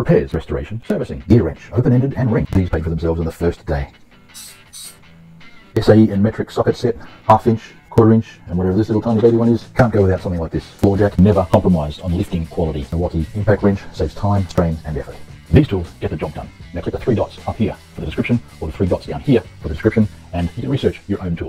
repairs, restoration, servicing, gear wrench, open-ended and ring. These paid for themselves on the first day. SAE and metric socket set, half-inch, quarter-inch, and whatever this little tiny baby one is. Can't go without something like this. Floor jack, never compromised on lifting quality. Milwaukee impact wrench saves time, strain and effort. These tools get the job done. Now click the three dots up here for the description, or the three dots down here for the description, and you can research your own tools.